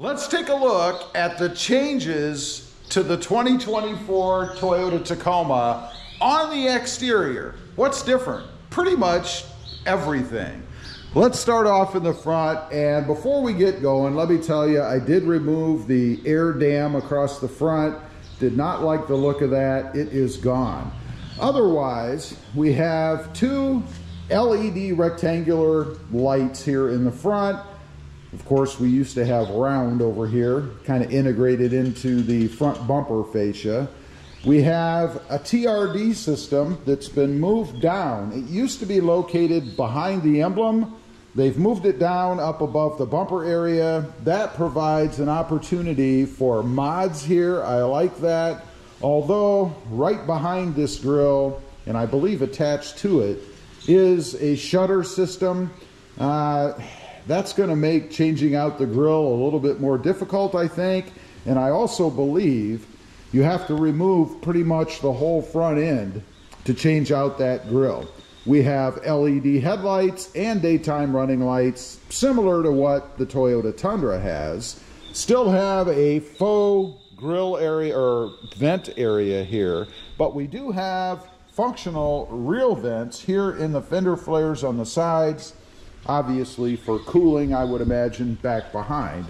Let's take a look at the changes to the 2024 Toyota Tacoma on the exterior. What's different? Pretty much everything. Let's start off in the front, and before we get going, let me tell you, I did remove the air dam across the front. Did not like the look of that. It is gone. Otherwise, we have two LED rectangular lights here in the front. Of course, we used to have round over here, kind of integrated into the front bumper fascia. We have a TRD system that's been moved down. It used to be located behind the emblem. They've moved it down up above the bumper area. That provides an opportunity for mods here. I like that. Although right behind this grille, and I believe attached to it, is a shutter system. That's gonna make changing out the grille a little bit more difficult, I think. And I also believe you have to remove pretty much the whole front end to change out that grille. We have LED headlights and daytime running lights, similar to what the Toyota Tundra has. Still have a faux grille area or vent area here, but we do have functional real vents here in the fender flares on the sides, obviously for cooling, I would imagine, back behind.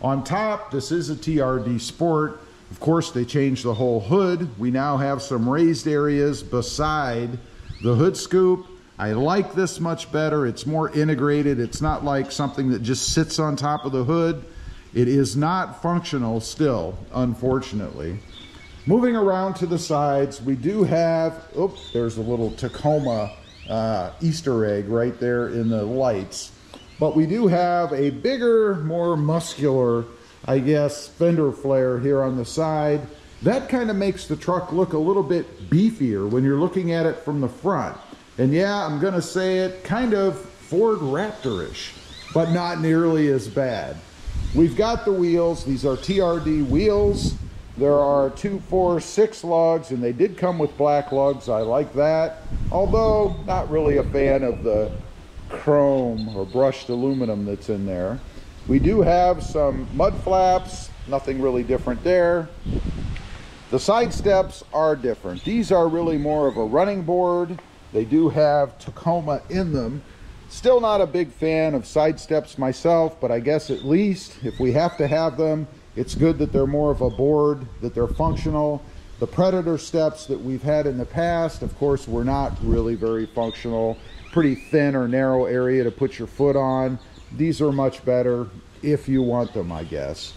On top, this is a TRD Sport. Of course, they changed the whole hood. We now have some raised areas beside the hood scoop. I like this much better. It's more integrated. It's not like something that just sits on top of the hood. It is not functional still, unfortunately. Moving around to the sides, we do have, oops, there's a little Tacoma Easter egg right there in the lights. But we do have a bigger, more muscular, I guess, fender flare here on the side. That kind of makes the truck look a little bit beefier when you're looking at it from the front. And yeah, I'm gonna say it, kind of Ford Raptor-ish, but not nearly as bad. We've got the wheels. These are TRD wheels. There are 2, 4, 6 lugs, and they did come with black lugs. I like that. Although, not really a fan of the chrome or brushed aluminum that's in there. We do have some mud flaps, nothing really different there. The side steps are different. These are really more of a running board. They do have Tacoma in them. Still not a big fan of side steps myself, but I guess at least if we have to have them, it's good that they're more of a board, that they're functional. The Predator steps that we've had in the past, of course, were not really very functional. Pretty thin or narrow area to put your foot on. These are much better if you want them, I guess.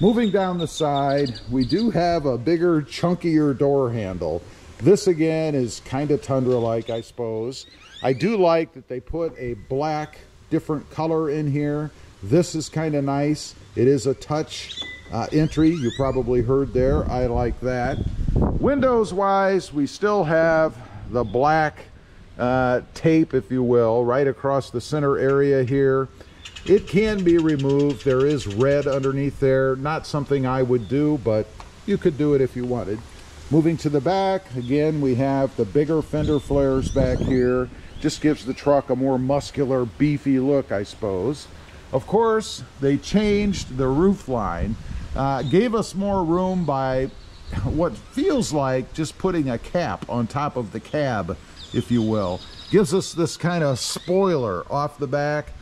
Moving down the side, we do have a bigger, chunkier door handle. This again is kind of Tundra-like, I suppose. I do like that they put a black, different color in here. This is kind of nice. It is a touch entry, you probably heard there. I like that. Windows-wise, we still have the black tape, if you will, right across the center area here. It can be removed. There is red underneath there. Not something I would do, but you could do it if you wanted. Moving to the back, again, we have the bigger fender flares back here. Just gives the truck a more muscular, beefy look, I suppose. Of course, they changed the roof line. Gave us more room by what feels like just putting a cap on top of the cab, if you will. Gives us this kind of spoiler off the back.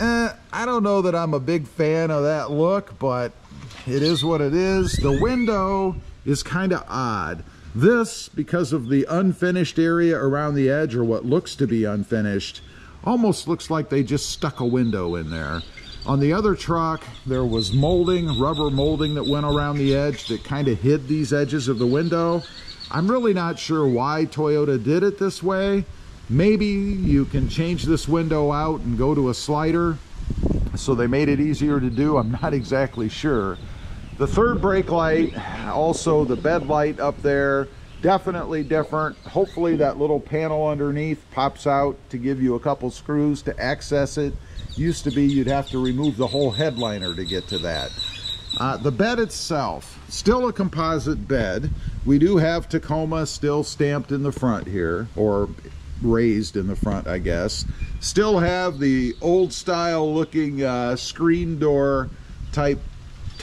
I don't know that I'm a big fan of that look, but it is what it is. The window is kind of odd. This, because of the unfinished area around the edge, or what looks to be unfinished, almost looks like they just stuck a window in there. On the other truck, there was molding, rubber molding that went around the edge that kind of hid these edges of the window. I'm really not sure why Toyota did it this way. Maybe you can change this window out and go to a slider, so they made it easier to do. I'm not exactly sure. The third brake light, also the bed light up there, definitely different. Hopefully that little panel underneath pops out to give you a couple screws to access it. Used to be you'd have to remove the whole headliner to get to that. The bed itself, still a composite bed. We do have Tacoma still stamped in the front here, or raised in the front, I guess. Still have the old style looking screen door type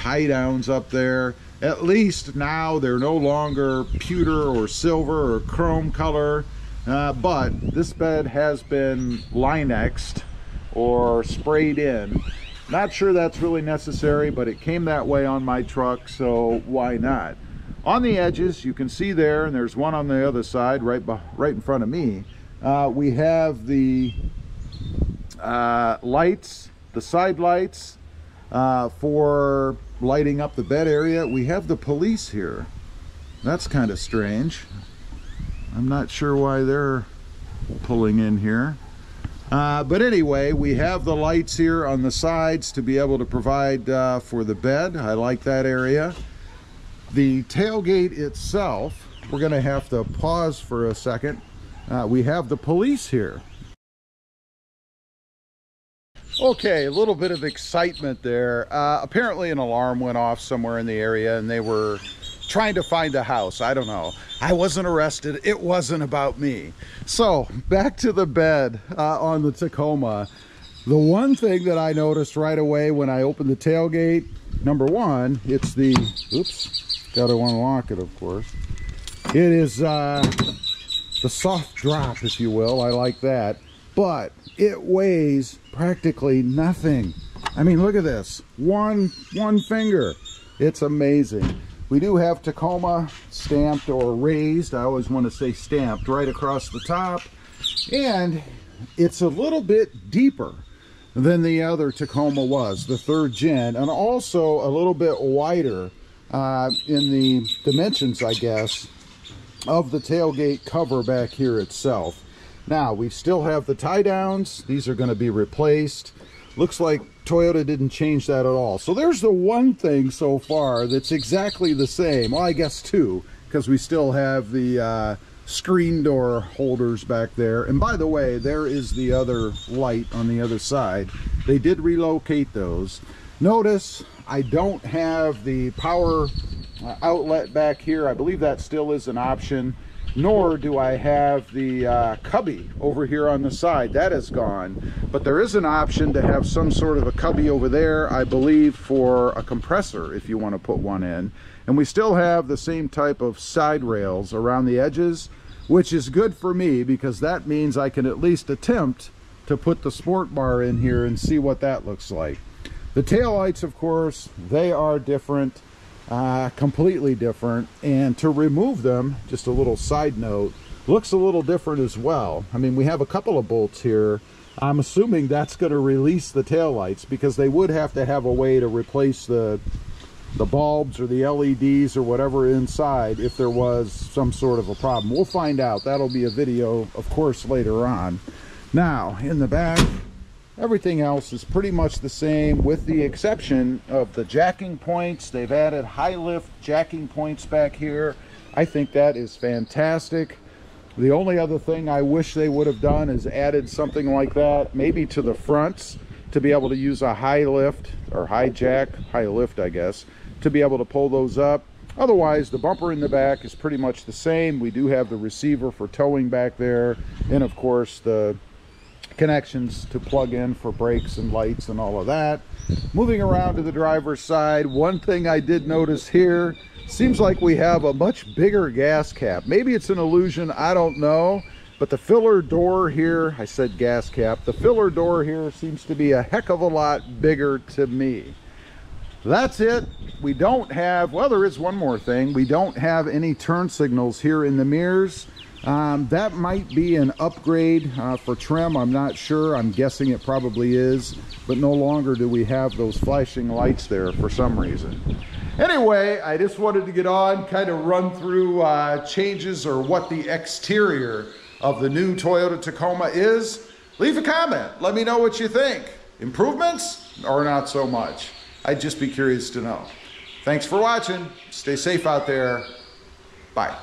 tie downs up there. At least now they're no longer pewter or silver or chrome color, but this bed has been Linexed or sprayed in. Not sure that's really necessary, but it came that way on my truck, so why not? On the edges, you can see there, and there's one on the other side right in front of me, we have the lights, the side lights for lighting up the bed area. We have the police here. That's kind of strange. I'm not sure why they're pulling in here. But anyway, we have the lights here on the sides to be able to provide for the bed. I like that area. The tailgate itself, we're going to have to pause for a second. We have the police here. Okay, a little bit of excitement there. Apparently an alarm went off somewhere in the area and they were trying to find a house. I don't know. I wasn't arrested. It wasn't about me. So back to the bed on the Tacoma. The one thing that I noticed right away when I opened the tailgate, number one, it's the, oops, got to unlock it, of course. It is the soft drop, if you will. I like that. But it weighs practically nothing. I mean, look at this. One finger. It's amazing. We do have Tacoma stamped or raised. I always want to say stamped right across the top. And it's a little bit deeper than the other Tacoma was, the third gen, and also a little bit wider in the dimensions, I guess, of the tailgate cover back here itself. Now, we still have the tie downs. These are going to be replaced. Looks like Toyota didn't change that at all. So there's the one thing so far that's exactly the same. Well, I guess two, because we still have the screen door holders back there. And by the way, there is the other light on the other side. They did relocate those. Notice I don't have the power outlet back here. I believe that still is an option. Nor do I have the cubby over here on the side. That is gone. But there is an option to have some sort of a cubby over there, I believe, for a compressor if you want to put one in. And we still have the same type of side rails around the edges, which is good for me because that means I can at least attempt to put the sport bar in here and see what that looks like. The taillights, of course, they are different. Completely different, and to remove them, just a little side note, looks a little different as well. I mean, we have a couple of bolts here. I'm assuming that's going to release the taillights because they would have to have a way to replace the bulbs or the LEDs or whatever inside if there was some sort of a problem. We'll find out. That'll be a video, of course, later on. Now, in the back, everything else is pretty much the same with the exception of the jacking points. They've added high lift jacking points back here. I think that is fantastic. The only other thing I wish they would have done is added something like that, maybe to the fronts, to be able to use a high lift or high jack, high lift, I guess, to be able to pull those up. Otherwise, the bumper in the back is pretty much the same. We do have the receiver for towing back there, and of course the connections to plug in for brakes and lights and all of that. Moving around to the driver's side, one thing I did notice here, seems like we have a much bigger gas cap. Maybe it's an illusion, I don't know, but the filler door here, I said gas cap, the filler door here seems to be a heck of a lot bigger to me. That's it. We don't have, well, there is one more thing. We don't have any turn signals here in the mirrors. That might be an upgrade for trim. I'm not sure. I'm guessing it probably is, but no longer do we have those flashing lights there for some reason. Anyway, I just wanted to get on, kind of run through changes or what the exterior of the new Toyota Tacoma is. Leave a comment. Let me know what you think. Improvements or not so much? I'd just be curious to know. Thanks for watching. Stay safe out there. Bye.